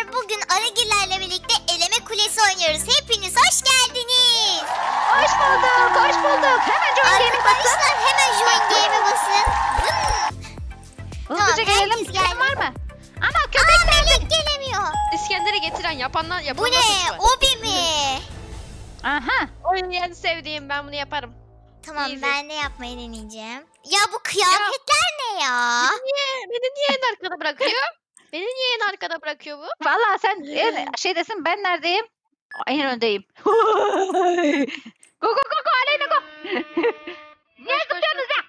arkadaşlar, bugün Arıgillerle birlikte eleme kulesi oynuyoruz. Hepiniz hoş geldiniz. Hoş bulduk, hoş bulduk. Hemen join game'e basın. Arkadaşlar hemen join game'e basın. Hızlıca gelelim. Kim var mı? Ama köpek nerede? Gelemiyor. İskender'e getiren yapanlar yapanlar. Bu ne? Obi mi? Aha. Oyunu en sevdiğim, ben bunu yaparım. Tamam, easy. Ben de yapmayı deneyeceğim. Ya bu kıyafetler ya. Ne ya? Beni niye en arkada bırakıyor? Beni niye en arkada bırakıyor bu? Vallahi sen şey desin, ben neredeyim? En öndeyim. Go go go go, Aleyna go. Niye zıplıyorsunuz ya?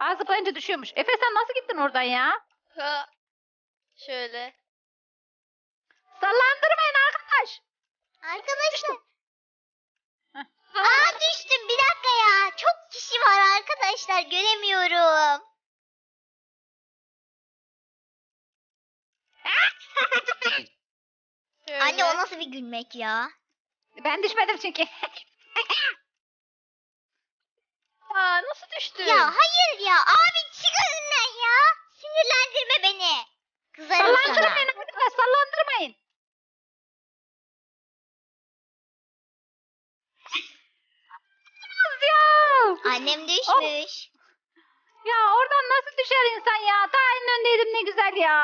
Aa, zıplayınca düşüyormuş. Efe sen nasıl gittin oradan ya? Ha. Şöyle. Sallandırmayın arkadaş. Arkadaşlar. Aa, düştüm, bir dakika ya. Çok kişi var arkadaşlar, göremiyorum. Anne, o nasıl bir gülmek ya? Ben düşmedim çünkü. Aa, nasıl düştün? Ya hayır ya, abi çık önümden ya. Sinirlendirme beni. Kızarım sana. Sallandırmayın arkadaşlar, sallandırmayın. Annem düşmüş. Oh. Ya oradan nasıl düşer insan ya? Ta en öndeydim, ne güzel ya.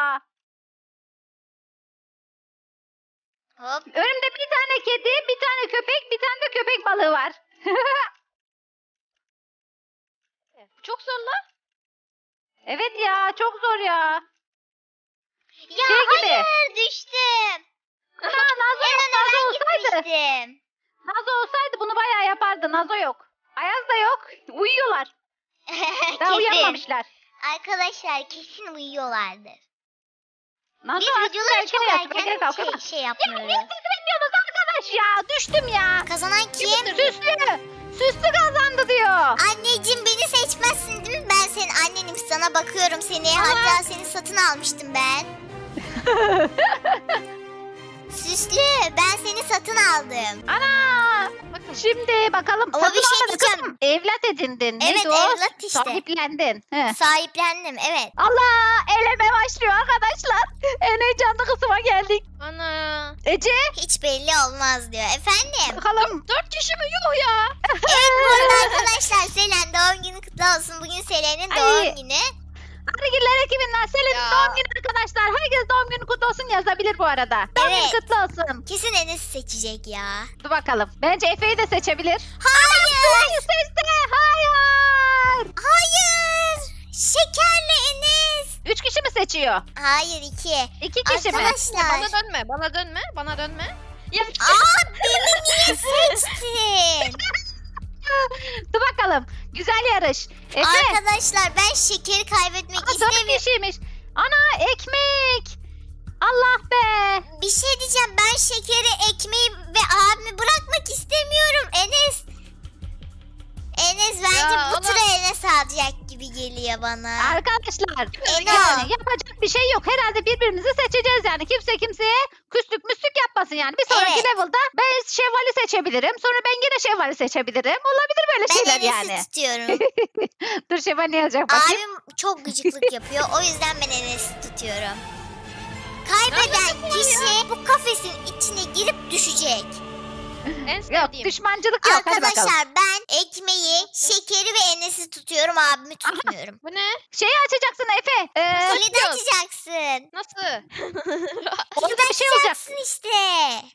Hop. Önümde bir tane kedi, bir tane köpek, bir tane de köpek balığı var. Çok zor lan. Evet ya, çok zor ya. Ya şey hayır gibi. Düştüm. Ha, Nazo olsaydı. Nazo olsaydı bunu bayağı yapardı. Nazo yok. Ayaz da yok. Uyuyorlar. Daha uyanmamışlar. Arkadaşlar kesin uyuyorlardır. Nasıl biz videoları çok erken şey yapmıyoruz. Ya biz bilmiyoruz arkadaş ya. Düştüm ya. Kazanan kim? Süslü. Süslü kazandı diyor. Anneciğim beni seçmezsin değil mi? Ben senin annenim, sana bakıyorum seni. Aa. Hatta seni satın almıştım ben. Süslü, ben seni satın aldım. Ana! Bakın. Şimdi bakalım. Ama satın bir şey diyeceğim. Kızım, evlat edindin. Evet, neydi evlat o? İşte. Sahiplendin. He. Sahiplendim, evet. Allah! Eleme başlıyor arkadaşlar. En heyecanlı kısma geldik. Ana! Ece? Hiç belli olmaz diyor. Efendim? Bakalım. Dört kişi mi? Yok ya. Evet, bu arada arkadaşlar Selen doğum günü kutlu olsun. Bugün Selen'in doğum günü. Arıgiller ekibinden Selen'in doğum günü arkadaşlar. Herkes doğum günü kutlu olsun yazabilir bu arada. Evet. Doğum günü kutlu olsun. Kesin Enes'i seçecek ya. Dur bakalım. Bence Efe'yi de seçebilir. Hayır. Hayır seçti. Hayır. Hayır. Şekerli Enes. 3 kişi mi seçiyor? Hayır, 2. 2 kişi arkadaşlar. Mi? Bana dönme. Bana dönme. Bana dönme. Ya, aa, beni niye seçtin? Dur bakalım. Güzel yarış. Efe. Arkadaşlar ben şekeri kaybetmek istemiyorum. 4 kişiymiş. Ana ekmek. Allah be. Bir şey diyeceğim, ben şekeri, ekmeği ve abimi bırakmak istemiyorum. Enes. Enes bence ya, bu tür Enes alacak gibi geliyor bana. Arkadaşlar yani yapacak bir şey yok. Herhalde birbirimizi seçeceğiz yani. Kimse kimseye küslük müslük yapmasın yani. Bir sonraki level'da ben Şevval'i seçebilirim. Sonra ben yine Şevval'i seçebilirim. Olabilir böyle şeyler yani. Ben Enes'i tutuyorum. Dur Şevval ne yazacak bakayım. Abim çok gıcıklık yapıyor. O yüzden ben Enes'i tutuyorum. Kaybeden kişi bu kafesin içine girip düşecek. Yok, düşmancılık yok. Arkadaşlar ben ekmeği, şekeri ve Enes'i tutuyorum, abimi tutmuyorum. Aha, bu ne? Şeyi açacaksın Efe. Solid'i açacaksın. Nasıl? Orada bir şey olacak. İşte.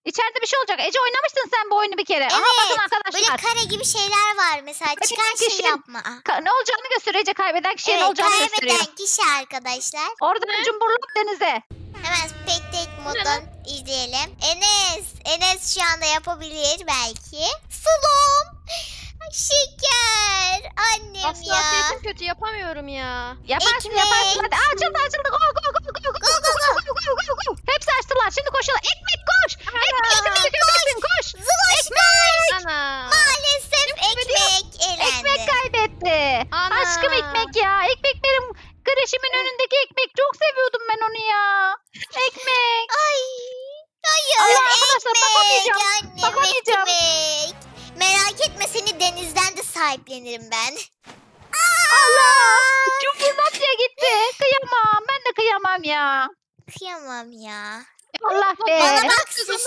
İçeride bir şey olacak. Ece oynamıştın sen bu oyunu bir kere. Evet. Aha, bakın arkadaşlar. Böyle kare gibi şeyler var mesela. Çıkan kişi yapma. Ne olacağını göster Ece, kaybeden kişiye ne olacağını gösteriyor. Kaybeden kişi arkadaşlar. Orada cumburluk denize. Hemen spectate moddan izleyelim. Enes şu anda yapabilir belki. Sulum. Şeker. Annem asla ya. Asla kötü yapamıyorum ya. Yaparsın yaparsın. Hadi açıldı. Go. Hepsi açtılar. Şimdi koşuyorlar. Ekmek koş. Ekmek koş. Ekmek. Maalesef ekmek elendi. Ekmek kaybetti. Ana. Aşkım ekmek ya. Ekmek benim kreşimin önündeki ekmek. Çok seviyordum ben onu ya. Ekmek. Hayır. Allah, arkadaşlar bakamayacağım. Merak etme, seni denizden de sahiplenirim ben. Allah. Cumhurbaşkanı gitti. Kıyamam. Ben de kıyamam ya. kıyamam ya. Allah be. Bana bak süslü.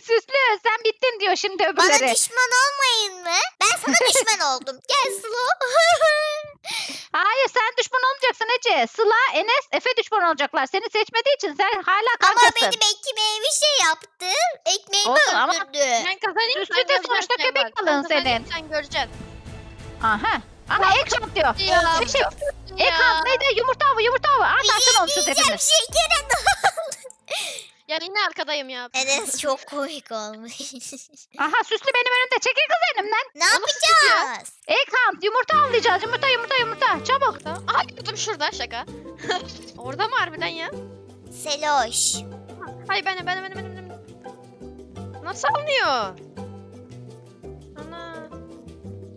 Süslü sen bittin diyor şimdi öbürleri. Bana düşman olmayın mı? Ben sana düşman oldum. Gel Sıla. Hayır sen düşman olmayacaksın Ece. Sıla, Enes, Efe düşman olacaklar. Seni seçmediği için sen hala kankasın. Ama benim ekmeğimi şey yaptı. Ekmeğimi öldürdü. Süslü de sonuçta köpek balığın senin. Sen göreceksin. Aha. Aha ek çap diyor. Ekran neydi? Yumurta avı. Anlarsın onsuz hepimiz. Şekere dağıldı. Ya yine arkadayım ya. Enes çok komik olmuş. Aha süslü benim önümde. Çekil kız önümden. Ne yapacağız? Ekran yumurta avlayacağız. Yumurta. Çabuk. Aha yumurtam şurada şaka. Orada mı harbiden ya? Seloş. Hayır benim. Nasıl avlıyor? Ana.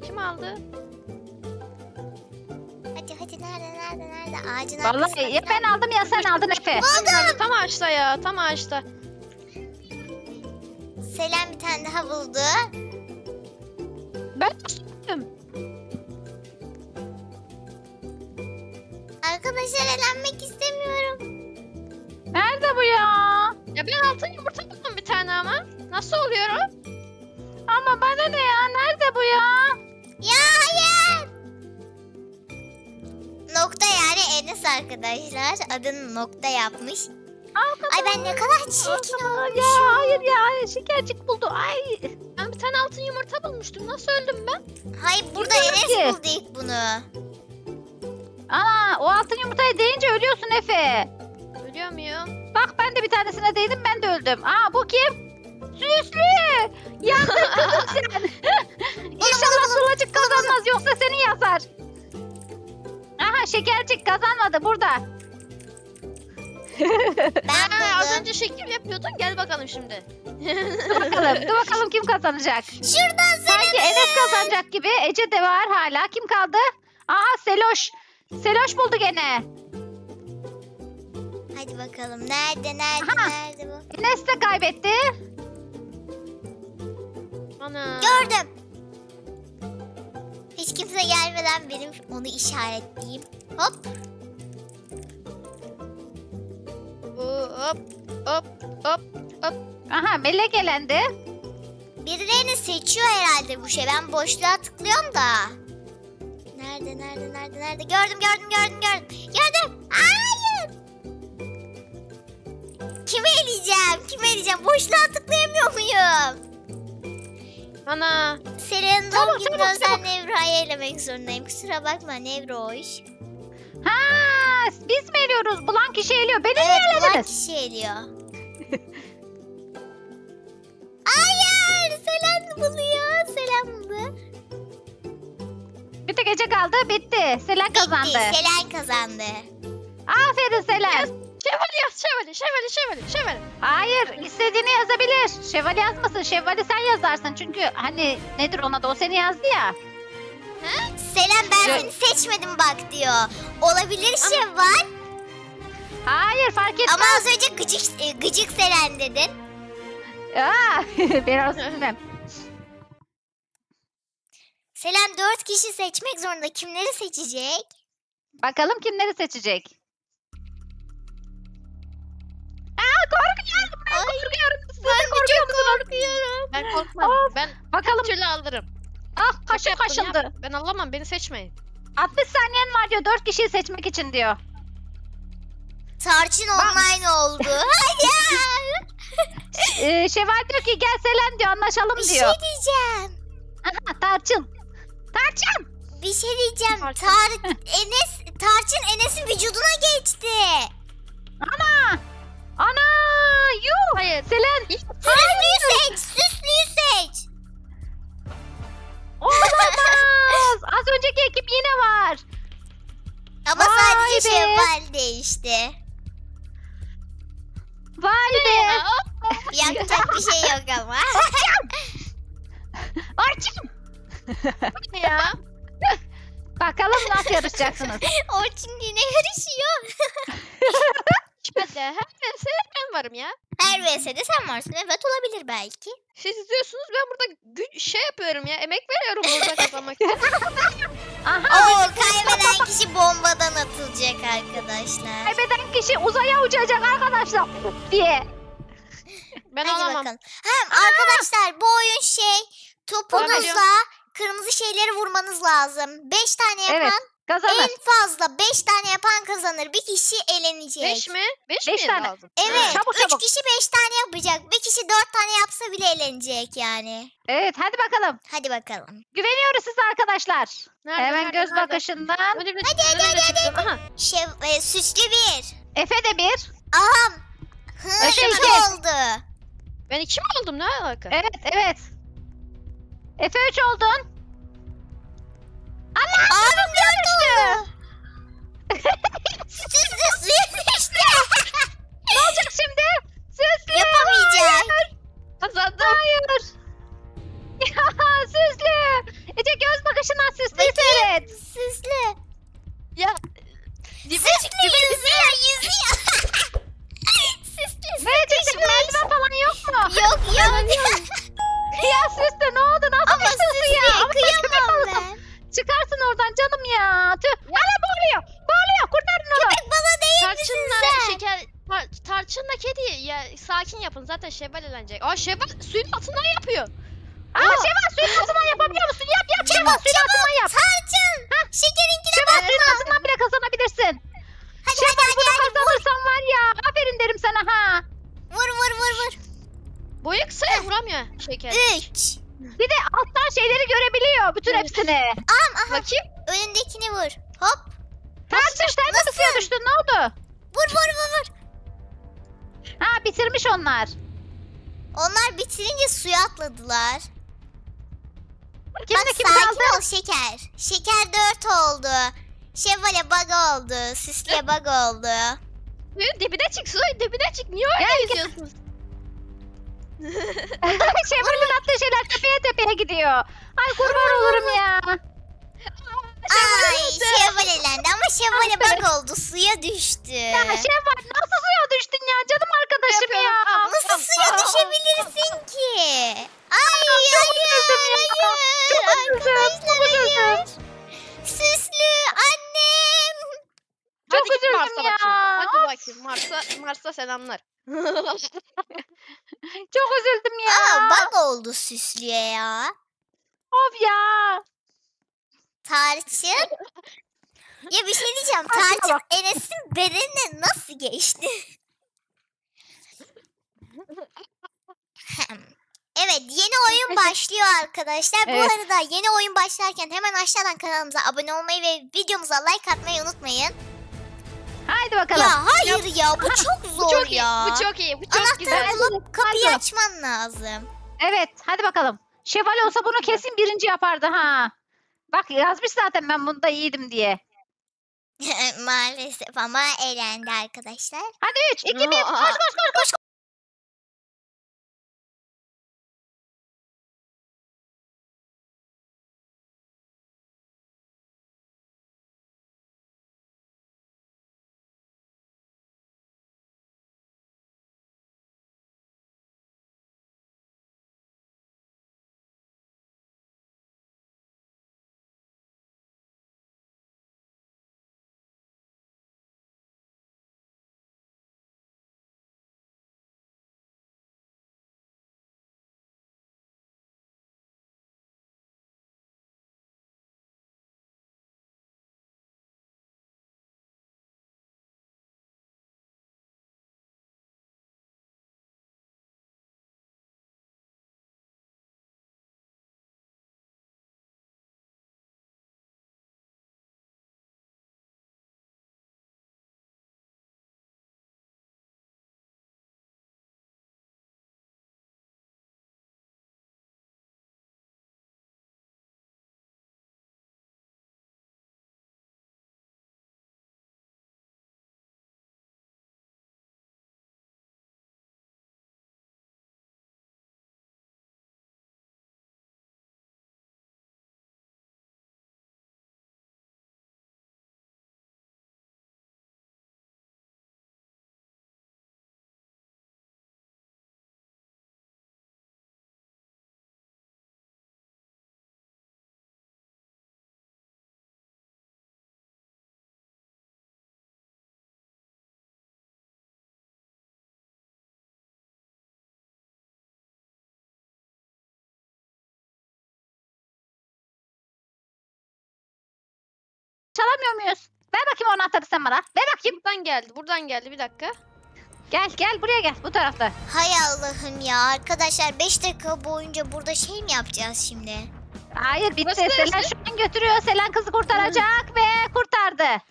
Kim aldı? Hadi nerede ağacın arkasında. Vallahi ya ben aldım ya sen aldın Efe. Buldum. Tam ağaçta. Selam bir tane daha buldu. Ben tuttum. Arkadaşlar elenmek istemiyorum. Nerede bu ya? Ya ben altın yumurta buldum bir tane ama. Nasıl oluyor o? Ama bana ne ya? Nerede bu ya? Ya hayır. Nokta yani Enes arkadaşlar. Adını nokta yapmış. Ay ben ne kadar çirkin olmuşum. Ya hayır ya şekercik buldu. Ay ben bir tane altın yumurta bulmuştum. Nasıl öldüm ben? Hayır burada Enes buldu ilk bunu. Ana o altın yumurtaya değince ölüyorsun Efe. Ölüyor muyum? Bak ben de bir tanesine değdim ben de öldüm. Aa bu kim? Süslü! Yandın kızım sen. İnşallah Sulacık kazanmaz yoksa seni yazar. Aha şekercik kazanmadı burada. Ben az önce şekil yapıyordun gel bakalım şimdi. Dur bakalım kim kazanacak. Şuradan Seloş. Sanki Enes kazanacak gibi. Ece de var hala. Kim kaldı? Aa Seloş. Seloş buldu gene. Hadi bakalım nerede bu? Enes de kaybetti. Ana. Gördüm. Hiç kimse gelmeden benim onu işaretleyeyim. Hop. Aha melek elendi. Birilerini seçiyor herhalde bu şey. Ben boşluğa tıklıyorum da. Nerede? Gördüm. Hayır. Kime eleyeceğim? Boşluğa tıklayamıyor muyum? Ana. Selen'in doğum günü özel Nevra'yı elemek zorundayım. Kusura bakma Nevroş. Ha, biz mi eliyoruz? Bulan kişi eliyor. Beni niye elediniz? Evet bulan kişi eliyor. Hayır. Selen buluyor. Selen buldu. Bir tek Ece kaldı. Bitti. Selen kazandı. Aferin Selen. Şevval yaz. Şevval. Hayır. istediğini yazabilir. Şevval yazmasın. Şevval'i sen yazarsın. Çünkü hani nedir ona da o seni yazdı ya. Ha? Selam ben seni seçmedim bak diyor. Olabilir ama... Şevval. Hayır fark etmez. Ama az önce gıcık Selen dedin. Aa, biraz bilmem. Selam 4 kişi seçmek zorunda. Kimleri seçecek? Bakalım kimleri seçecek. Korkuyorum. Siz de korkuyor musunuz? Ben korkmam. Ben bakalım türlü alırım. Ah kaşım kaşındı. Ben alamam beni seçmeyin. 60 saniyen var diyor 4 kişiyi seçmek için diyor. Tarçın online oldu. Hayır. Şevval diyor ki gel Selen diyor anlaşalım diyor. Bir şey diyeceğim. Aha Tarçın. Bir şey diyeceğim. Tarçın Enes'in vücuduna geçti. Ana! Yuh! Hayır. Selen! Süslüyü seç! Olamaz! Az önceki ekip yine var. Ama vay sadece Şevval değişti. Vay be! Yapacak bir şey yok ama. Orçun! Ya! Bakalım nasıl yarışacaksınız? Orçun yine yarışıyor. Hadi. Her neyse ben varım ya. Her VS'de sen varsın. Evet, olabilir belki. Siz izliyorsunuz, ben burada şey yapıyorum ya. Emek veriyorum burada kazanmak. Aha, kaybeden kişi bombadan atılacak arkadaşlar. Kaybeden kişi uzaya uçacak arkadaşlar diye. Ben alamam. Hem arkadaşlar bu oyun topunuzla kırmızı şeyleri vurmanız lazım. 5 tane yapan. Evet. Kazanır. En fazla 5 tane yapan kazanır. Bir kişi elenecek. 5 mi? 5 tane lazım. Evet. 3 kişi 5 tane yapacak. Bir kişi 4 tane yapsa bile elenecek yani. Evet, hadi bakalım. Hadi bakalım. Güveniyoruz size arkadaşlar. Nerede, göz bakışından. Hadi. Süslü bir. Efe de bir. Aha. Efe iki oldu. Ben iki mi oldum? Ne alaka? Evet. Efe 3 oldun. Abim 4 oldu. Süslü işte. Ne olacak şimdi? Süslü. Yapamayacak. Kazandım. Hayır. Ya Süslü. Ece göz bakışından Süslü'yü seyret. Süslü. Ya. Süslü yüzüyor. Süslü. Ece merdiven falan yok mu? Yok. Ya Süslü ne oldu? Nasıl Süslü ya? Ama kıyamam ben. Çıkarsın oradan canım ya. Hala bağırıyor. Kurtarın onu. Köpek balığı değildi sizden. Tarçınla kedi ya, sakin yapın. Zaten Şevval elenecek. Aa, Şevval suyun altından yapıyor. Aa, Şevval suyun altından yapabiliyor musun? Yap. Şevval suyun altından yap. Tarçın. Şekerinkine bakma. Şevval suyun altından bile kazanabilirsin. Şevval bunu kazanırsan var ya. Aferin derim sana ha. Vur. Boyu kısaya vuramıyor şeker. 3. Bir de alttan şeyleri görebiliyor. Bütün hepsini. Aha. Bakayım. Önündekini vur. Hop. Nasıl? Suya düştün. Ne oldu? Vur. Ha, bitirmiş onlar. Onlar bitirince suya atladılar. Bak, sakin ol şeker. Şeker 4 oldu. Şevval'e bug oldu. Süslü'ye bug oldu. Dibine çık. Niye öyle izliyorsunuz? Şevval'in attığı şeyler tepeye gidiyor. Ay kurban olurum ya. Ay, Şevval elendi ama Şevval'e bak oldu, suya düştü. Ya Şevval nasıl suya düştün ya canım arkadaşım ya. Nasıl suya düşebilirsin ki? Ay, arkadaşlar. Süslü annem. Çok üzüldüm ya. Hadi bakayım Mars'a selamlar. Çok üzüldüm ya. Aa, bak oldu Süslü'ye ya. Of ya. Tarçın. Ya bir şey diyeceğim. Tarçın Enes'in bedenine nasıl geçti? Evet, yeni oyun başlıyor arkadaşlar. Evet. Bu arada yeni oyun başlarken hemen aşağıdan kanalımıza abone olmayı ve videomuza like atmayı unutmayın. Haydi bakalım. Ya hayır ya, bu çok zor. Bu çok iyi. Bu çok güzel. Anahtarı bulup kapıyı açman lazım. Evet, hadi bakalım. Şevval olsa bunu kesin birinci yapardı ha. Bak yazmış zaten, ben bunda iyiydim diye. Maalesef ama eğlendi arkadaşlar. Hadi 3, 2, 1. Koş. Çalamıyor muyuz? Ver bakayım o anahtarı sen bana. Ver bakayım. Buradan geldi bir dakika. Gel buraya gel, bu tarafta. Hay Allah'ım ya arkadaşlar, 5 dakika boyunca burada şey mi yapacağız şimdi? Hayır bitti. Selen şu an götürüyor. Selen kızı kurtaracak ve kurtardı.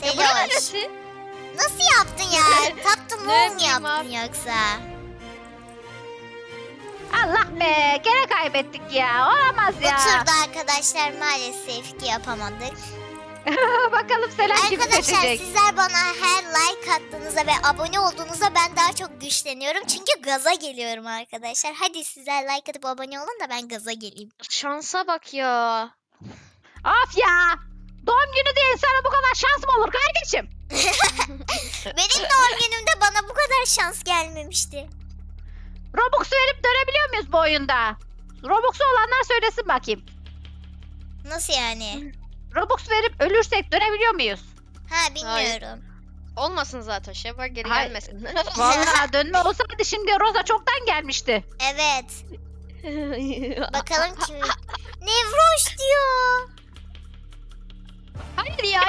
Selen. Nasıl yaptın ya? Taptın mı yaptın yoksa? Allah be, gene kaybettik ya. Olamaz ya. Bu turda arkadaşlar maalesef ki yapamadık. Bakalım Selen kim seçecek? Arkadaşlar sizler bana her like attığınızda ve abone olduğunuzda ben daha çok güçleniyorum. Çünkü gaza geliyorum arkadaşlar. Hadi sizler like atıp abone olun da ben gaza geleyim. Şansa bak ya. Of ya. Doğum günü diye insana bu kadar şans mı olur kardeşim? Benim doğum günümde bana bu kadar şans gelmemişti. Robux verip dönebiliyor muyuz bu oyunda? Robux'u olanlar söylesin bakayım. Nasıl yani? Robux verip ölürsek dönebiliyor muyuz? Ha bilmiyorum. Hayır. Olmasın zaten şey var, geri gelmesin. Valla dönme olsaydı şimdi Rosa çoktan gelmişti. Evet. Bakalım kim? Nevroş diyor. Hayır ya.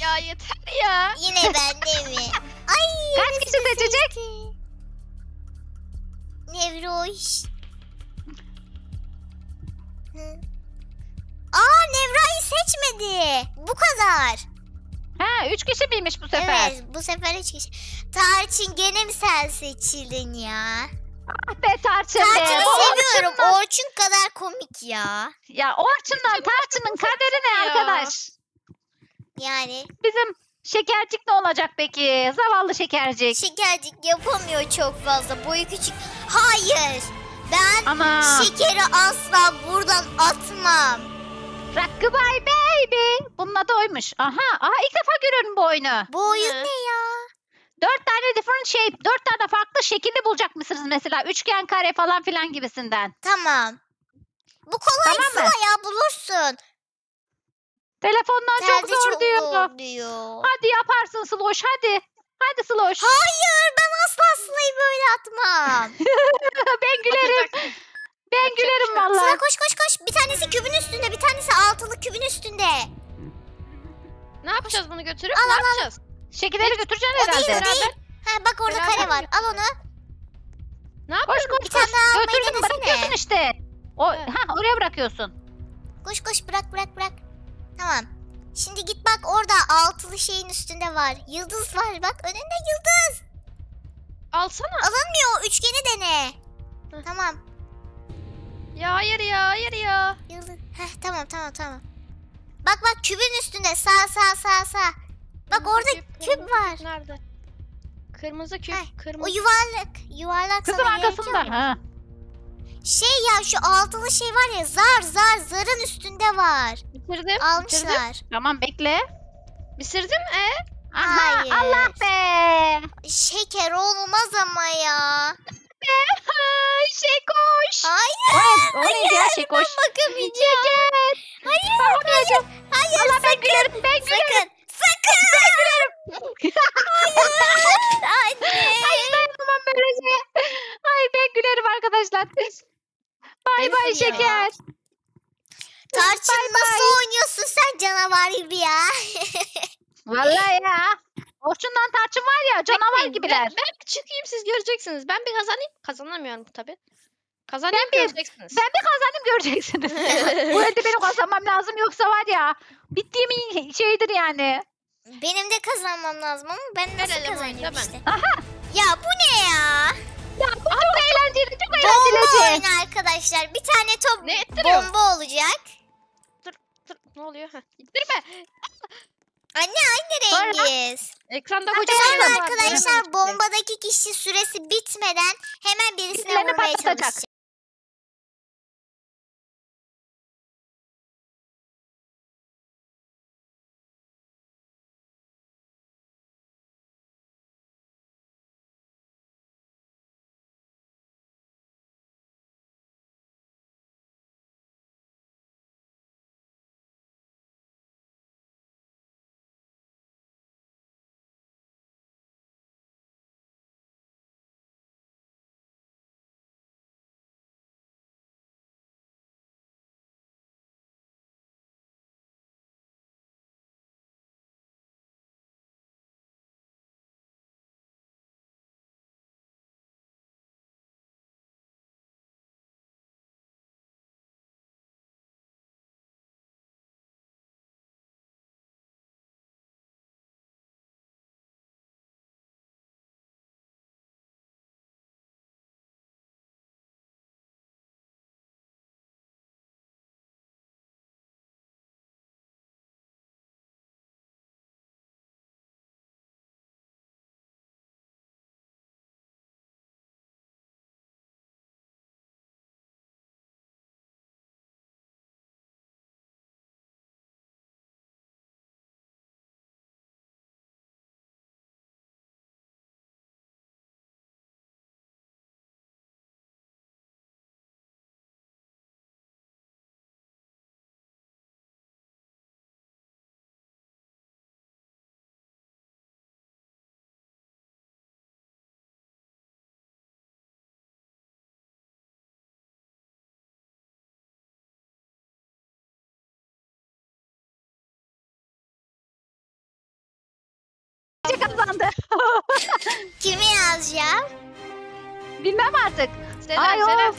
Ya yeter ya. Yine bende mi? Ay. Kaç kişi seçecek? Nevroş. Aa Nevra'yı seçmedi. Bu kadar. Ha 3 kişi miymiş bu sefer? Evet bu sefer 3 kişi. Tarçın gene mi sen seçildin ya? Ah be Tarçın be. Tarçın'ı seviyorum. Orçun kadar komik ya. Ya Orçun'dan Tarçın'ın kaderi ne arkadaş? Yani. Bizim şekercik ne olacak peki? Zavallı şekercik. Şekercik yapamıyor çok fazla. Boyu küçük. Hayır. Ben şekeri asla buradan atmam. Rockabye baby. Bunun adı oymuş. Aha ilk defa görüyorum bu oyunu. Bu oyun ne ya? 4 tane different shape, 4 tane farklı şekilde bulacak mısınız mesela? Üçgen, kare falan filan gibisinden. Tamam. Bu kolay tamam ya, bulursun. Telefondan çok zor diyor. Hadi yaparsın Sloş hadi. Hadi Sloş. Hayır ben asla Sıla'yı böyle atmam. Ben gülerim. Ben gülerim valla. Sıla koş. Bir tanesi kübün üstünde, bir tanesi altılı kübün üstünde. Ne yapacağız bunu götürüp? Al, ne yapacağız? Şekilleri götüreceğiz herhalde. O değil. Ha bak orada kare var. Al onu. Ne yapıyorsun? Koş. Götürdüm, bırakıyorsun işte. Ha oraya bırakıyorsun. Koş bırak. Tamam. Şimdi git bak orada altılı şeyin üstünde var. Yıldız var bak, önünde yıldız. Alsana. Alınmıyor, üçgeni dene. Hı. Tamam. Ya hayır ya. Heh, tamam. Bak kübün üstünde sağ. Bak orada küp var. Küp nerede? Kırmızı küp. Heh, kırmızı. O yuvarlak. Kızım arkasında. Ha. Şey ya şu altılı şey var ya, zarın üstünde var. Bitirdim. Tamam bekle. Bitirdim Hayır. Allah be. Şeker olmaz ama ya. Şey koş. Hayır. Oraya şey koş. Bakamayacağım. Hayır. Allah ben gülerim. Sakın. Hayır. Ay dayanamam böylece. Ay ben gülerim arkadaşlar. Bay şeker. Tarçın nasıl oynuyorsun sen canavar gibi ya. Vallahi ya. Orçundan Tarçın var ya canavar gibiler. Ben çıkayım siz göreceksiniz. Ben bir kazanayım. Kazanamıyorum tabii. Kazanayım göreceksiniz. Ben bir kazanayım göreceksiniz. Bu evde benim kazanmam lazım yoksa var ya. Bittiğim şeydir yani. Benim de kazanmam lazım ama ben nasıl kazanayım işte. Aha. Ya bu ne ya? Ya bu çok eğlenceli. Bomba oyunu arkadaşlar. Bir tane top bomba olacak. Dur ne oluyor? Gittirme. Anne aynı rengiz. Ekranda kocaman arkadaşlar bombadaki kişi süresi bitmeden hemen birisine vurmaya çalışacak. kazandı. Kimi yazacağım? Bilmem artık.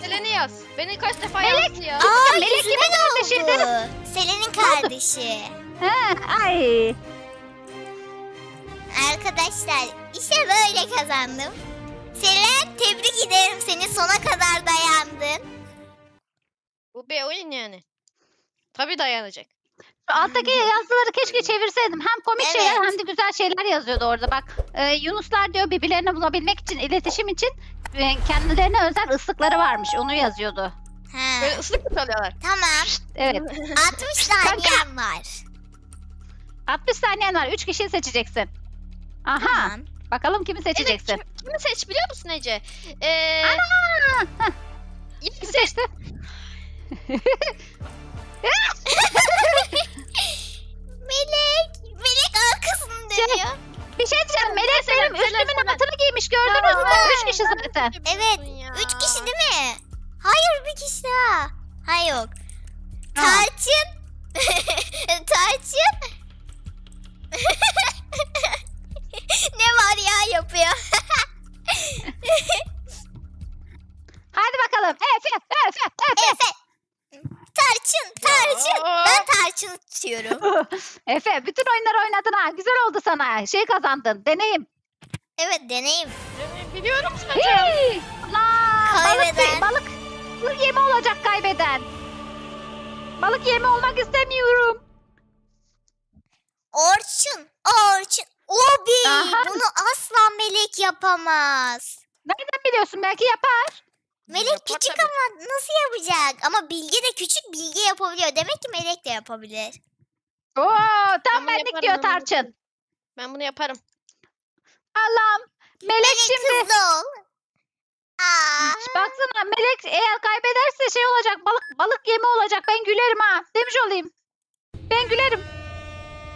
Selen'i yaz. Beni kaç defa yazdın ya. Aa, Melek kimin kardeşi? Selen'in kardeşi. Ha, ay. Arkadaşlar işte böyle kazandım. Selen, tebrik ederim seni, sona kadar dayandın. Bu bir oyun yani. Tabii dayanacak. Şu alttaki yazıları keşke çevirseydim. Hem komik şeyler hem de güzel şeyler yazıyordu orada. Bak Yunuslar diyor birbirlerini bulabilmek için, iletişim için kendilerine özel ıslıkları varmış. Onu yazıyordu. Ha. Böyle ıslık mı çalıyorlar? Tamam. Evet. 60 saniyen var. 60 saniyen var. 3 kişiyi seçeceksin. Aha. Tamam. Bakalım kimi seçeceksin? Evet, kimi seç biliyor musun Ece? Ana! İlk seçti. Melek arkasını dönüyor. Bir şey diyeceğim, Melek benim üstümün altını giymiş, gördünüz mü? 3 kişi zaten. Evet, 3 kişi değil mi? Hayır, bir kişi daha. Hayır yok. Tarçın. Tarçın. Ne var ya yapıyor. Hadi bakalım. Efe. Tarçın. Ben tarçın tutuyorum. Efe bütün oyunları oynadın ha. Güzel oldu sana. Şey kazandın. Deneyim. Evet deneyim. Biliyorum sanacağım. Kaybeden. Balık yemi olacak kaybeden. Balık yemi olmak istemiyorum. Orçun. Obi, aha, bunu asla Melek yapamaz. Nereden biliyorsun? Belki yapar. Melek yapar küçük tabii, ama nasıl yapacak? Ama Bilge de küçük, Bilge yapabiliyor. Demek ki Melek de yapabilir. Oo, tam benlik diyor Tarçın. Ben bunu yaparım. Allah'ım. Melek şimdi. Hızlı ol. Aa. Baksana Melek eğer kaybederse şey olacak, balık yemi olacak. Ben gülerim ha. Demiş olayım. Ben gülerim.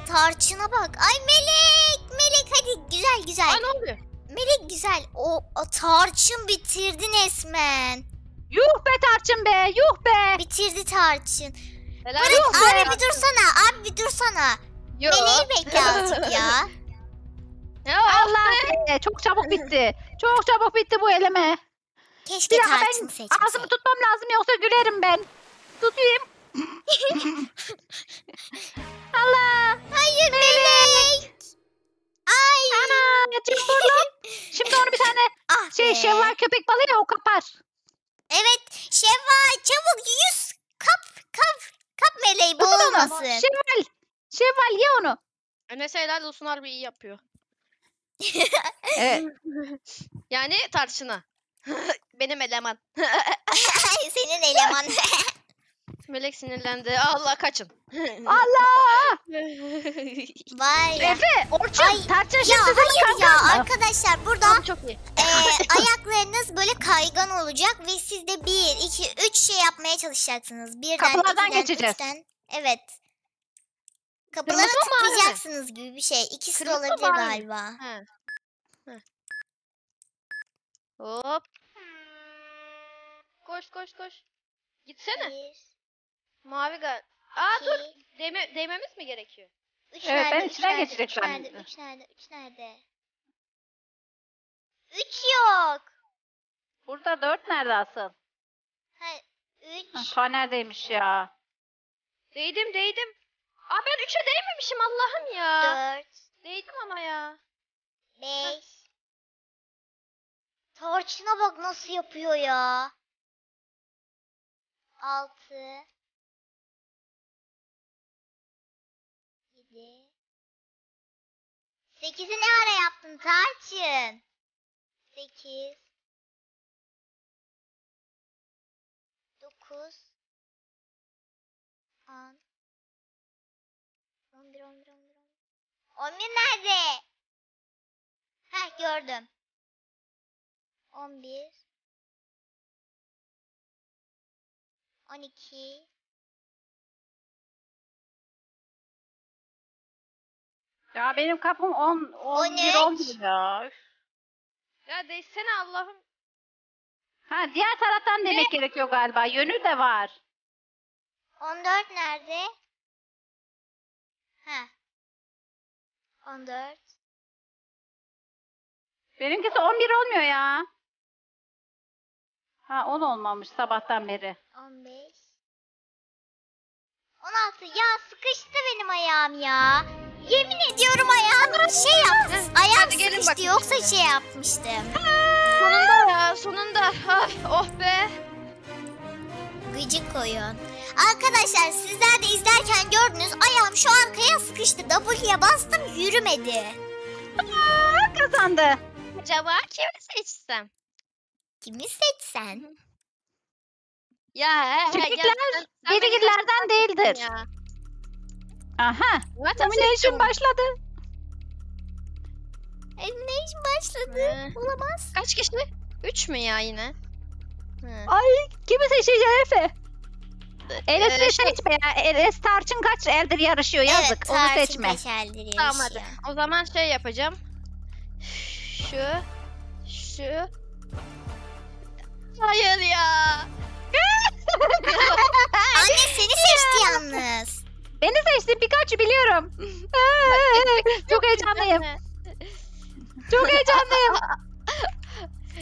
Tarçına bak. Ay Melek hadi güzel. Ay ne oluyor? Melek güzel. O Tarçın bitirdin resmen. Yuh be Tarçın be. Yuh be. Bitirdi Tarçın. Abi bir dursana. Yo. Meleği bekle artık ya. Allah be. Çok çabuk bitti. Bu eleme. Keşke bir Tarçın seçseydim. Ağzımı tutmam lazım yoksa gülerim ben. Tutayım. Allah. Hayır Melek. Ay. Ana çıkmıyorum. Şimdi onu bir tane şevval köpek balığı ya, o kapar. Evet şevval çabuk yüz kap Meleği boğulmasın. Şevval ye onu. Öne şeyler de Sunar bir iyi yapıyor. Evet. Yani Tarçın'a. Benim eleman. Senin eleman. Melek sinirlendi. Allah kaçın. Allah! Vay. Efe, Orçun, Tarçın şimdi kazandı. Ya arkadaşlar burada ayaklarınız böyle kaygan olacak ve siz de 1, 2, 3 şey yapmaya çalışacaksınız. Birden, kapılardan geçeceğiz. Üçten. Evet. Kapılara tıklayacaksınız gibi bir şey. İkisi de olabilir galiba. He. Hop. Koş. Gitsene. Hayır. Mavi gal. Aa dur. Değmemiz mi gerekiyor? Evet, ben içinden geçecek zannettim. Üç nerede? 3 yok. Burada 4 nerede asıl? Hayır. 3. Ka neredeymiş ya? Değdim. Aa ben 3'e değmemişim Allah'ım ya. 4. Değdim ama ya. 5. Tarçına bak nasıl yapıyor ya. 6. 8'i ne ara yaptın Tarçın? 8, 9, 10, 11 nerede? Heh gördüm. 11, 12. Ya benim kapım 10, 11, 11 ya. Ya değsene Allah'ım. Ha diğer taraftan demek gerekiyor galiba. Yönü de var. 14 nerede? Ha. 14. Benimkisi 11 olmuyor ya. Ha 10 olmamış sabahtan beri. 15. 16 ya, sıkıştı benim ayağım ya. Yemin ediyorum ayağım şey yaptı. Ayağım sıkıştı, yoksa şey yapmıştım. Sonunda ya, sonunda. Oh be. Gıcık oyun. Arkadaşlar sizler de izlerken gördünüz, ayağım şu arkaya sıkıştı. W'ye bastım, yürümedi. Kazandı. Acaba kimi seçsem? Kimi seçsen? Ya, biriklerden değildir. Ya. Aha. Elimination başladı. Elimination başladı. Olamaz. Kaç kişi? 3 mü ya yine? Hı. Ay kimi seçeceğim Efe? Enes seçme ya. Enes Tarçın kaç eldir yarışıyor, yazık. Evet, onu seçme. Tamam hadi. O zaman şey yapacağım. Şu. Hayır ya. Anne seni seçti yalnız. Beni seçti Pikachu, biliyorum. Çok heyecanlıyım. Çok heyecanlıyım.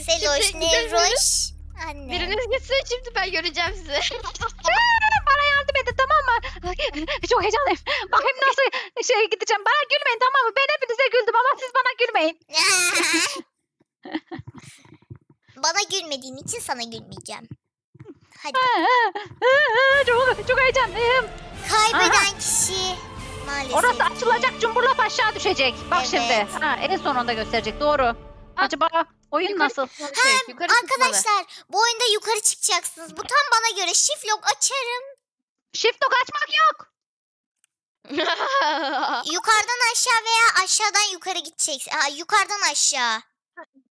Seloş, Nevroş. Anne. Biriniz gitsin şimdi, ben göreceğim sizi. Bana yardım edin tamam mı? Çok heyecanlıyım. Bakayım nasıl şey gideceğim. Bana gülmeyin tamam mı? Ben hepinize güldüm ama siz bana gülmeyin. Bana gülmediğin için sana gülmeyeceğim. Hadi. Çok heyecanlıyım. Kaybeden aha kişi maalesef. Orası açılacak, cumburlap aşağı düşecek. Bak evet, şimdi. Ha, en sonunda gösterecek, doğru. Acaba oyun yukarı, nasıl? Arkadaşlar tutmalı. Bu oyunda yukarı çıkacaksınız. Bu tam bana göre. Shift lock açarım. Shift lock açmak yok. Yukarıdan aşağı veya aşağıdan yukarı gideceksin. Aa, yukarıdan aşağı.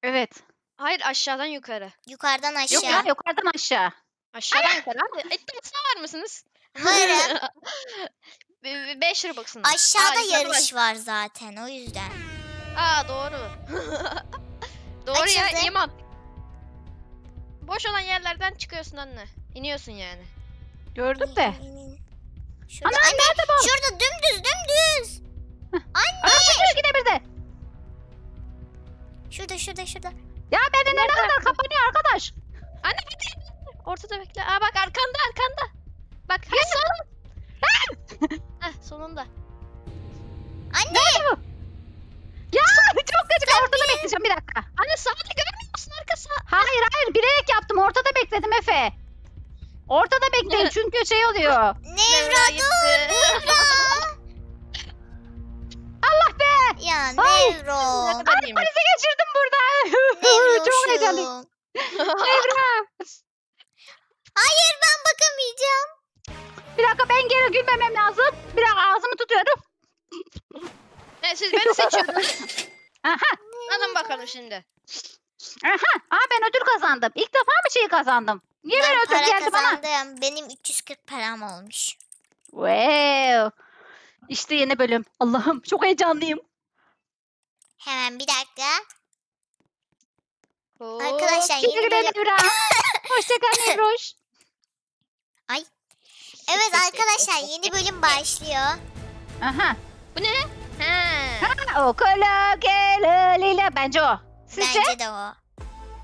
Evet. Hayır, aşağıdan yukarı. Yukarıdan aşağı. Yok ya, yukarıdan aşağı. Aşağıdan yukarı. Ettiğinizde var mısınız? Varım. 5 Robux'unuz. Aşağıda yarış var zaten, o yüzden. Aa doğru. Doğru açıldı ya, iyi mantık. Boş olan yerlerden çıkıyorsun anne. İniyorsun yani. Gördüm de. Şurada, anne, nerede bu? Şurada dümdüz. Anne. Arası gidebilirdi. Şurada. Ya beni nerede kadar kapanıyor arkadaş? Anne git. Ortada bekle. Aa bak arkanda. Bak son. Sonunda. Anne. Nerede bu? Ya çok gıcık, ortada bekleyeceğim bir dakika. Anne saati görmüyor musun arkası? Hayır bilerek yaptım, ortada bekledim Efe. Ortada bekleyin çünkü şey oluyor. Nevro. Allah be. Ya Nevro. Ay polise geçirdim burada. Nevro çok heyecanlıyım. Nevro. Hayır ben bakamayacağım. Bir dakika, ben geri gülmemem lazım. Bir dakika, ağzımı tutuyorum. Siz beni seçiyordunuz. Alın bakalım şimdi. Aha. Ben ödül kazandım. İlk defa mı şeyi kazandım? Niye ben ödül geldi bana? Benim 340 param olmuş. Wow. İşte yeni bölüm. Allah'ım çok heyecanlıyım. Hemen bir dakika. Oo, arkadaşlar yeni bölüm. Hoşçakalın Ebruş. Ay. Evet arkadaşlar yeni bölüm başlıyor. Aha. Bu ne? O kola gelalila, bence o. Sizce? Bence de o.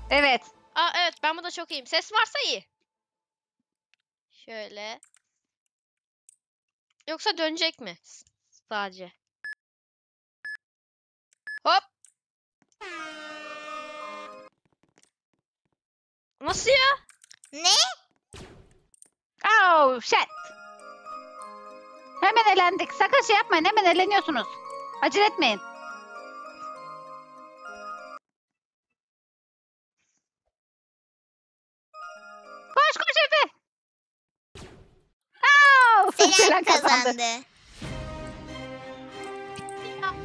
Evet. Aa evet, ben bu da çok iyiyim. Ses varsa iyi. Şöyle. Yoksa dönecek mi? Sadece. Hop. Nasıl ya? Ne? Oh shit. Hemen elendik. Sakın şey yapmayın. Hemen eleniyorsunuz. Acele etmeyin. Koş Efe. Selen kazandı.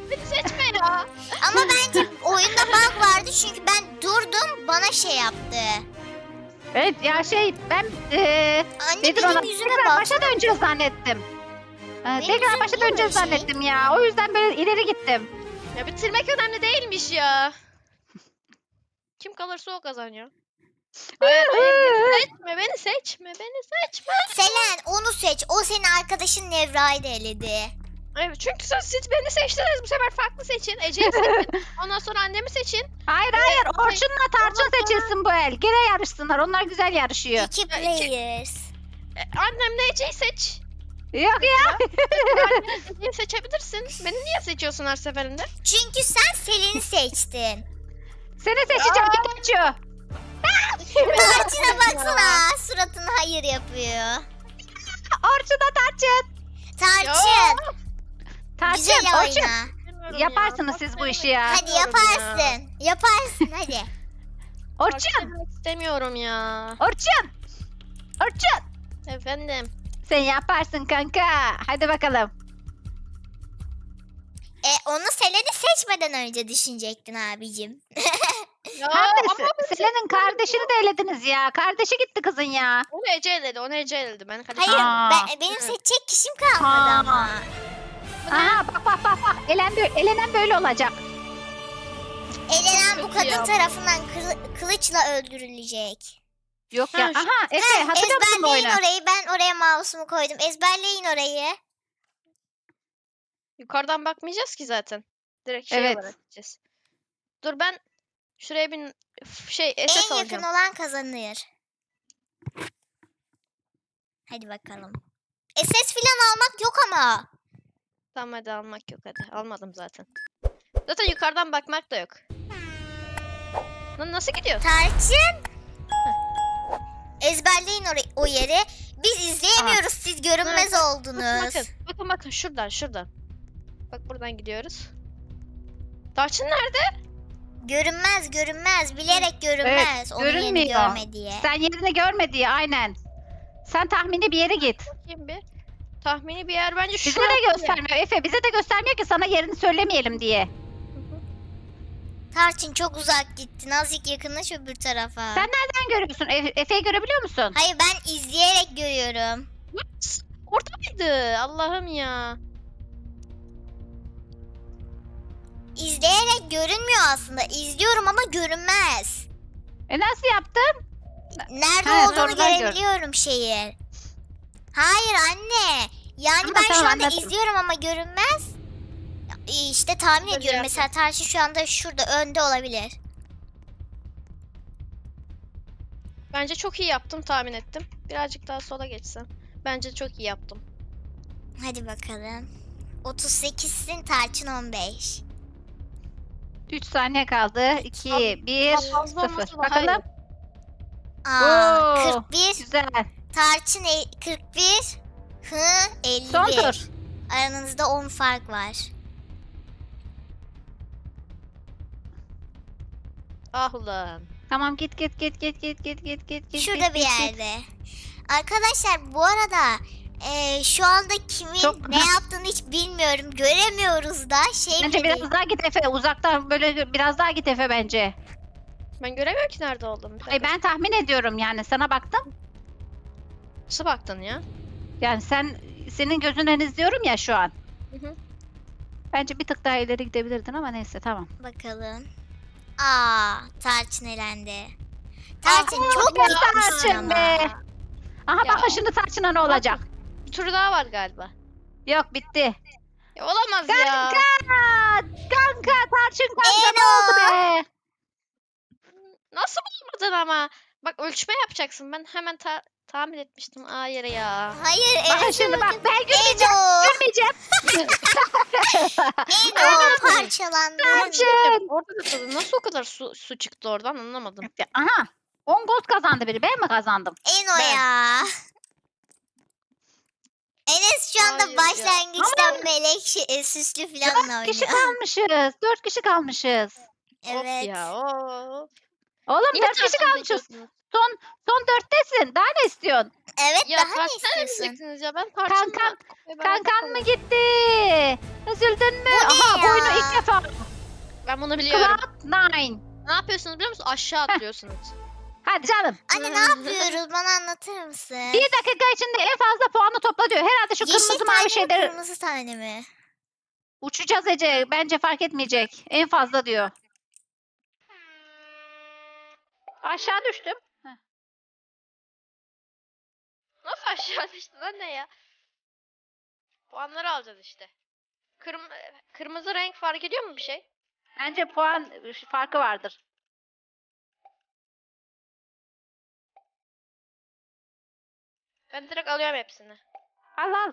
Beni seçmeyin ha. Ama bence oyunda bug vardı çünkü ben durdum, bana şey yaptı. Evet ya şey ben anne benim yüzüme bak. Başa döneceğiz zannettim. Tekrar başa döneceğiz zannettim ya. O yüzden böyle ileri gittim. Ya bitirmek önemli değilmiş ya. Kim kalırsa o kazanıyor. Hayır, beni seçme. Selen onu seç. O senin arkadaşın Nevra'yı da eledi. Evet, çünkü siz beni seçtiniz bu sefer, farklı seçin. Ece'yi seçin. Ondan sonra annemi seçin. Hayır hayır, Orçun'la Tarçın seçilsin bu el. Gene yarışsınlar, onlar güzel yarışıyor. İki players. Annemle Ece'yi seç. Yok ya. Annemi seçebilirsin. Beni niye seçiyorsun her seferinde? Çünkü sen Selin'i seçtin. Seni seçeceğim Pikachu. Tarçın'a baksana, suratın hayır yapıyor. Orçun'a Tarçın. Tarçın. Tarçın. Güzel oyna. Yaparsınız ya, siz bu işi ya. Hadi yaparsın. Ya. Yaparsın hadi. Orçun. İstemiyorum ya. Orçun. Orçun. Efendim. Sen yaparsın kanka. Hadi bakalım. Onu Selen'i seçmeden önce düşünecektin abicim. Ya, ama Selen'in kardeşini de elediniz ya. Kardeşi gitti kızın ya. Onu Ece eledi, onu Ece eledi. Ben kardeşim. Hayır, benim seçecek kişim kalmadı ama. Aha, bak bak bak bak. Elenen böyle olacak. Elenen bu kadın tarafından kılıçla öldürülecek. Yok ya. Aha, Efe hatırlıyor musun bu oyunu? Ezberleyin orayı. Ben oraya mouse'umu koydum. Ezberleyin orayı. Yukarıdan bakmayacağız ki zaten. Direkt şeye bakacağız. Dur ben şuraya bir şey SS alacağım. En yakın olan kazanır. Hadi bakalım. SS falan almak yok ama. Tamam hadi, almak yok hadi. Almadım zaten. Zaten yukarıdan bakmak da yok. Lan nasıl gidiyor? Tarçın. Ezberleyin o yeri. Biz izleyemiyoruz. Aha. Siz görünmez oldunuz. Bakın şuradan. Bak buradan gidiyoruz. Tarçın nerede? Görünmez. Bilerek görünmez. Evet, onu yerini görme diye. Sen yerini görme diye aynen. Sen tahmini bir yere git. Bakayım bir. Tahmini bir yer bence şurada. Bize de göstermiyor yani. Efe bize de göstermiyor ki sana yerini söylemeyelim diye. Hı-hı. Tarçın çok uzak gittin. Azıcık yakınlaş öbür tarafa. Sen nereden görüyorsun? Efe'yi görebiliyor musun? Hayır, ben izleyerek görüyorum. Orada mıydı? Allah'ım ya. İzleyerek görünmüyor aslında. İzliyorum ama görünmez. Nasıl yaptım? Nerede olduğunu görebiliyorum şeyi. Hayır anne. Yani ama ben şu anda izliyorum ama görünmez. İşte tahmin ediyorum. Mesela Tarçın şu anda şurada önde olabilir. Bence çok iyi yaptım, tahmin ettim. Birazcık daha sola geçsem. Bence çok iyi yaptım. Hadi bakalım. 38'sin Tarçın 15. 3 saniye kaldı. 2, 1, 0. Bakalım. Aa, 41. Güzel. Tarçın 41. Hı, 51. Son tur. Aranızda 10 fark var. Ah ulan. Tamam git. Şurada bir yerde. Arkadaşlar bu arada şu anda kimin ne yaptığını hiç bilmiyorum. Göremiyoruz da. Bence biraz daha git Efe. Uzaktan böyle biraz daha git Efe bence. Ben göremiyorum ki nerede olduğumu. Ben tahmin ediyorum yani. Sana baktım. Nasıl baktın ya? Yani senin gözünden izliyorum ya şu an. Hı-hı. Bence bir tık daha ileri gidebilirdin ama neyse tamam. Bakalım. Aa, Tarçın elendi. Tarçın çok gitmişsin ama. Be. Aha ya, bakın şimdi Tarçın'a ne olacak? Bir tur daha var galiba. Yok bitti. Ya, olamaz kanka, ya. Kanka Tarçın ne oldu be? Nasıl bulamadın ama? Bak ölçme yapacaksın. Ben hemen tahmin etmiştim. Hayır ya. Hayır. Bakın şimdi bak ben gülmeyeceğim. Eno parçalandı. Tarçın. Orada nasıl o kadar su çıktı oradan anlamadım. Aha. 10 gold kazandı biri. Ben mi kazandım? Eno ya. Enes şu anda başlangıçtan melek süslü falan oynuyor. 4 kişi kalmışız. 4 kişi kalmışız. Evet. Of ya, oğlum yine 4 kişi kalmışız. Son 4'tesin. Daha ne istiyorsun? Evet ya, daha ne istiyorsun? Ya, ben kankan mı gitti? Üzüldün mü? Aha bu oyunu ilk defa. Ben bunu biliyorum. Cloud9. Ne yapıyorsunuz biliyor musunuz? Aşağı atlıyorsunuz. Hadi canım. Anne ne yapıyoruz? Bana anlatır mısın? Bir dakika içinde en fazla puanı topla diyor. Herhalde şu kırmızı mavi şeyleri. Kırmızı tane mi? Uçacağız Ece. Bence fark etmeyecek. En fazla diyor. Aşağı düştüm. Heh. Nasıl aşağı düştün anne ya? Puanları alacağız işte. Kırmızı renk fark ediyor mu bir şey? Bence puan farkı vardır. Ben direkt alıyorum hepsini. Al al.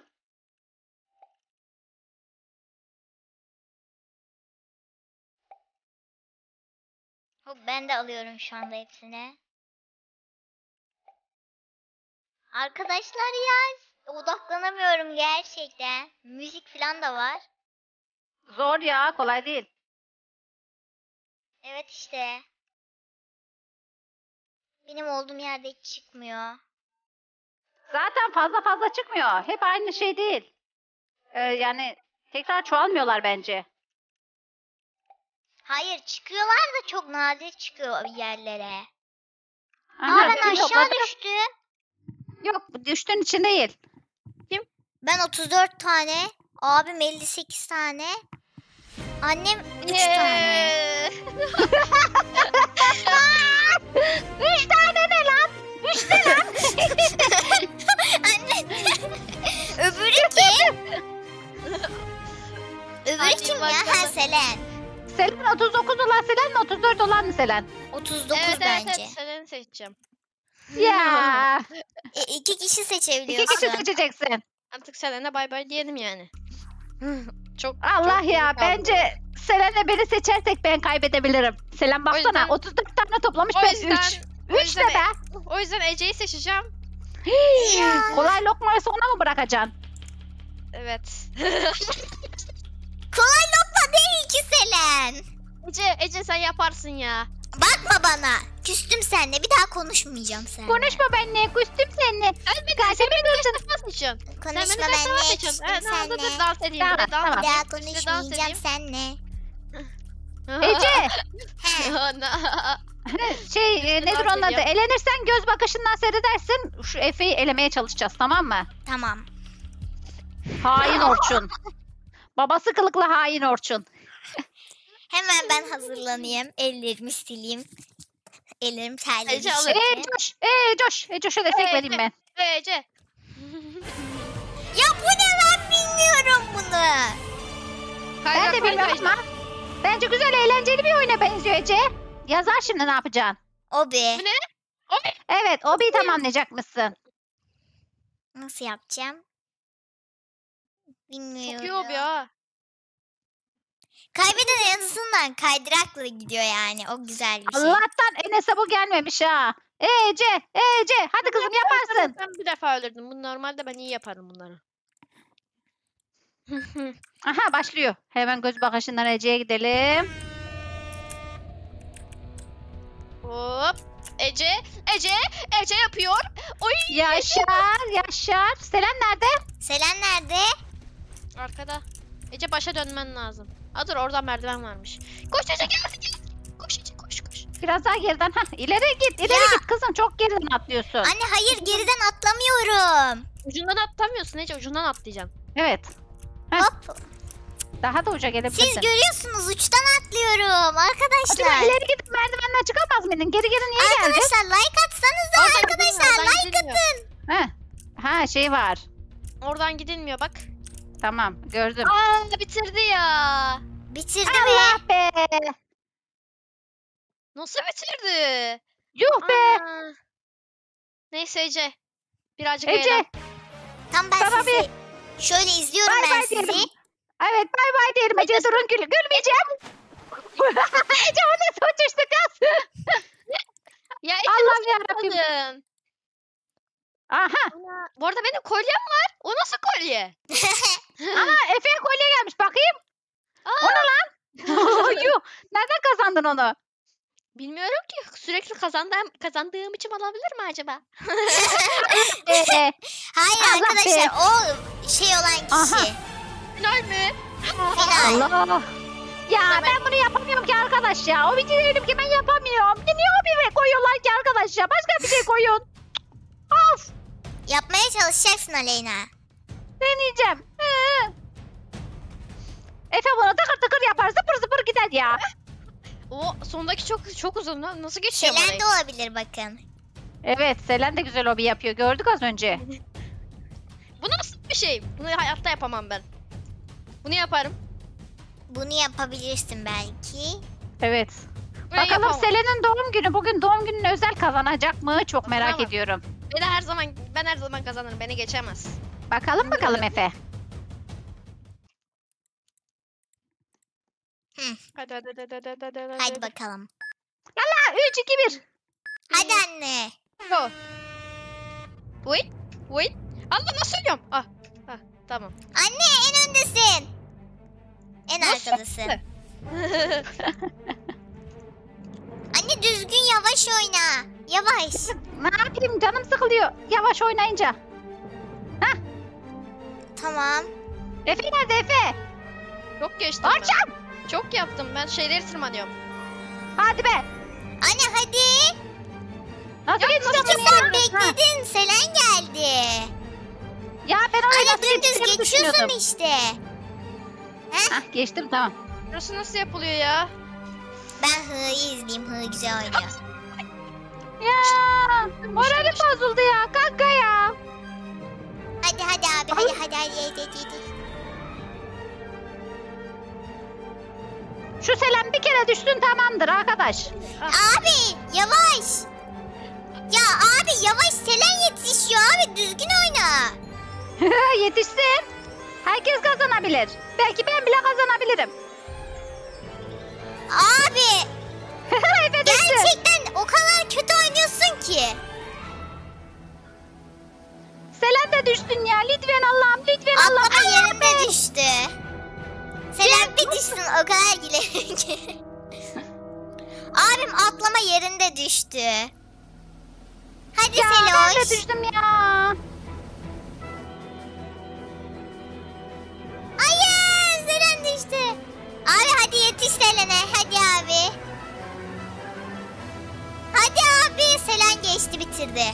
Ben de alıyorum şu anda hepsini. Arkadaşlar ya odaklanamıyorum gerçekten. Müzik falan da var. Zor ya, kolay değil. Evet işte. Benim olduğum yerde hiç çıkmıyor. Zaten fazla çıkmıyor. Hep aynı şey değil. Yani tekrar çoğalmıyorlar bence. Hayır, çıkıyorlar da çok nadir çıkıyor yerlere. Aha, aa, ben aşağı düştüm. Yok, düştüğün için değil. Kim? Ben 34 tane, abim 58 tane, annem 3 tane. 3 tane ne lan? 3 ne lan? Anne. Öbürü kim? Öbürü kim ya? Ha, Selen. Selen 39 olan Selen mi? 34 olan mı Selen? 39 evet, bence. Evet, Selen'i seçeceğim. Ya. İki kişi seçebiliyorsun. İki kişi seçeceksin. Artık Selen'e bay bay diyelim yani. Çok Allah çok ya, bence Selen'le beni seçersek ben kaybedebilirim. Selen baksana yüzden, 34 tane toplamış, yüzden, ben 3. 3 de ben. O yüzden Ece'yi seçeceğim. Kolay lokmaysa ona mı bırakacaksın? Evet. Kolay lokma değil ki Selen. Ece sen yaparsın ya. Bakma bana. Küstüm seninle. Bir daha konuşmayacağım seninle. Konuşma benimle. Küstüm seninle. Sen beni konuşmasın. Konuşma benimle. Küstüm seninle. Bir daha konuşmayacağım seninle. Ece. Nedir onun adı? Elenirsen göz bakışından seyredersin. Şu Efe'yi elemeye çalışacağız, tamam mı? Tamam. Hain Orçun. Babası kılıklı hain Orçun. Hemen ben hazırlanayım. Ellerimi sileyim. Ellerim terlemiş. Coş'a destek vereyim ben. Ece. Ya bu ne, ben bilmiyorum bunu. Ben de bilmiyorum ama bence güzel, eğlenceli bir oyuna benziyor Ece. Yazar şimdi ne yapacaksın? Obi. Ne? Obi. Evet, Obi'yi tamamlayacakmışsın. Nasıl yapacağım? Bilmiyorum. Çok iyi Obi ha. Kaybeden en azından kaydırakla gidiyor yani. O güzel bir şey. Allah'tan Enes'e bu gelmemiş ha. Ece. Hadi kızım, yaparsın. Ben bir defa öldürdüm. Bunu normalde ben iyi yaparım bunları. Aha, başlıyor. Hemen göz bakışından Ece'ye gidelim. Hop. Ece yapıyor. Oy. Yaşar. Selen nerede? Arkada. Ece başa dönmen lazım. Dur, oradan merdiven varmış. Koş Ece, gel. Koş Ece, koş. Biraz daha geriden. Ha, ileri git kızım, çok geriden atlıyorsun. Anne hayır, geriden atlamıyorum. Ucundan atlamıyorsun Ece, ucundan atlayacaksın. Evet. Heh. Hop. Daha da uca gelebilirsin. Siz görüyorsunuz, uçtan atlıyorum arkadaşlar. Hadi ileri gidip merdivenden çıkamaz mıydın? Geri niye geldin? Arkadaşlar like atsanız da arkadaşlar like atın. Ha şey var. Oradan gidilmiyor bak. Tamam, gördüm. Aa, bitirdi ya. Bitirdi Allah mi? Be. Nasıl bitirdi? Yuh be. Neyse Ece. Birazcık eğlen. Tam ben sana sizi bir... şöyle izliyorum bye ben bye sizi. Diyelim. Evet, bay bay diyelim Ece. Durun, gülmeyeceğim. Ece o nasıl uçuştu kız? Ya Ece, Allah'ım yarabbim. Aha. Bu arada benim kolyem var. O nasıl kolye? Ana, Efe'ye kolye gelmiş. Bakayım. O ne lan? Nereden kazandın onu? Bilmiyorum ki. Sürekli kazandığım için alabilir mi acaba? Hayır Allah arkadaşlar. Be. O şey olan kişi. Aha. Final mi? Final. Allah. Ya ben bunu yapamıyorum ki arkadaş ya. O biçim değilim ki, ben yapamıyorum. Niye o bir koyuyorlar ki arkadaş ya? Başka bir şey koyun. Of. Yapmaya çalışacaksın Aleyna. Deneyeceğim. Efe bunu tıkır yapar, zıpır gider ya. O sondaki çok uzun. Nasıl geçiyor? Selen de olabilir bakın. Evet, Selen de güzel hobi yapıyor. Gördük az önce. Bu nasıl bir şey? Bunu hayatta yapamam ben. Bunu yaparım. Bunu yapabilirsin belki. Evet. Bunu bakalım yapamam. Selen'in doğum günü. Bugün doğum gününü özel kazanacak mı? Çok merak ediyorum. Ben her zaman kazanırım. Beni geçemez. Bakalım bakalım Efe. Hadi bakalım. Yalla 3, 2, 1. Hadi anne. Go. Wait. Wait. Allah nasıl söylüyorum? Ah. Ah tamam. Anne en öndesin. En arkadasın. Anne düzgün yavaş oyna. Yavaş. Ne yapayım canım sıkılıyor. Yavaş oynayınca. Hah. Tamam. Efe nerede Efe? Çok geçtim. Arçam. Çok yaptım ben şeyleri tırmanıyorum. Hadi be. Anne hadi. Nasıl geçeceğim? Sen bekledin ha. Selen geldi. Ya ben oraya nasıl geçeceğimi düşünüyordum. Anne dümdüz geçiyorsun işte. Heh. Hah geçtim tamam. Burası nasıl yapılıyor ya? Ben Hı'yı izleyeyim. Hı güzel oynuyor. Ya moralim bozuldu ya kanka ya. Hadi hadi abi hadi. Şu Selen bir kere düştün tamamdır arkadaş. Abi yavaş. Ya abi yavaş Selen yetişiyor abi düzgün oyna. Yetişsin. Herkes kazanabilir. Belki ben bile kazanabilirim. Abi. Gerçekten o kadar kötü oynuyorsun ki. Selen de düştün ya lütfen Allah'ım lütfen Allah'ım. Atlama yerime düştü. Selen bir düştün o kadar gülerim ki. Abim atlama yerinde düştü. Hadi ya, Seloş. Ya ben de düştüm ya. Hayır Selen düştü. Abi hadi yetiş Selen'e hadi abi. Hadi abi Selen geçti bitirdi.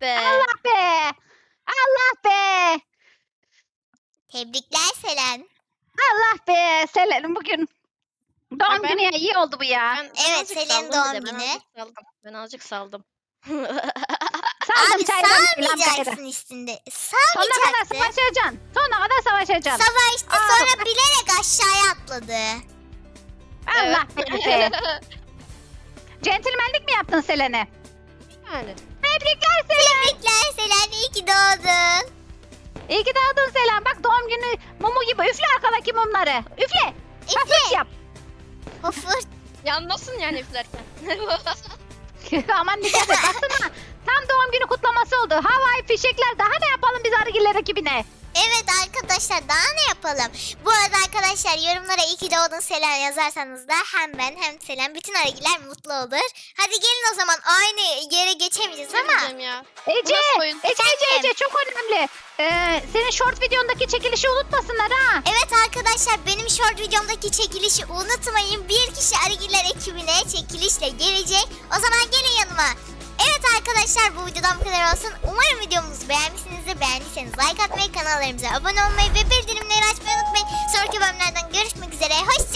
Be. Allah be. Allah be. Tebrikler Selen. Allah be Selen'in bugün doğum günü ya iyi oldu bu ya. Evet Selen'in doğum günü. Ben azıcık saldım. Abi salmayacaksın üstünde. Salmayacaksın. Sonra kadar savaşacaksın. Savaştı sonra bilerek aşağıya atladı. Allah be. Centilmenlik mi yaptın Selen'e? Yani. Tebrikler Selen. Tebrikler Selen iyi ki doğdun. İyi ki doğdun Selen. Bak doğum günü mumu gibi. Üfle arkadaki mumları. Üfle. Üfle. Yap. Hofurt. Yanmasın yani üflerken. Aman dikkat et. Baksana. Tam doğum günü kutlaması oldu. Havai fişekler. Daha ne yapalım biz Arıgiller ekibine? Evet arkadaşlar daha ne yapalım? Bu arada arkadaşlar yorumlara iyi ki doğdun Selen yazarsanız da hem ben hem Selen bütün Arıgiller mutlu olur. Hadi gelin o zaman aynı yere geçemeyeceğiz ama. Ya. Ece çok önemli. Senin short videondaki çekilişi unutmasınlar ha. Evet arkadaşlar benim short videomdaki çekilişi unutmayın. Bir kişi Arıgiller ekibine çekilişle gelecek. O zaman gelin yanıma. Evet arkadaşlar bu videodan bu kadar olsun. Umarım videomuzu beğenmişsinizdir. Beğendiyseniz like atmayı, kanallarımıza abone olmayı ve bildirimleri açmayı unutmayın. Sonraki bölümlerden görüşmek üzere. Hoşçakalın.